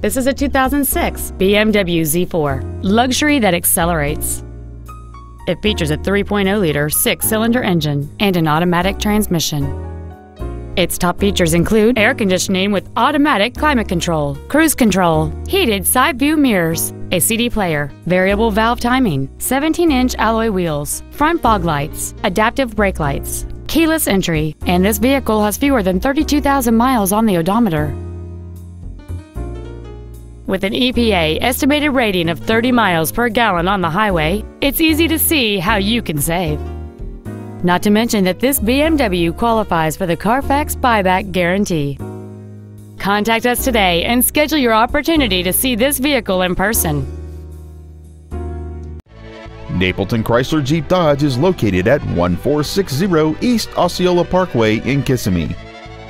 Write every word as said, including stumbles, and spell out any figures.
This is a two thousand six B M W Z four, luxury that accelerates. It features a three point oh liter six-cylinder engine and an automatic transmission. Its top features include air conditioning with automatic climate control, cruise control, heated side view mirrors, a C D player, variable valve timing, seventeen inch alloy wheels, front fog lights, adaptive brake lights, keyless entry, and this vehicle has fewer than thirty-two thousand miles on the odometer. With an E P A estimated rating of thirty miles per gallon on the highway, it's easy to see how you can save. Not to mention that this B M W qualifies for the Carfax buyback guarantee. Contact us today and schedule your opportunity to see this vehicle in person. Napleton Chrysler Jeep Dodge is located at one four six zero East Osceola Parkway in Kissimmee.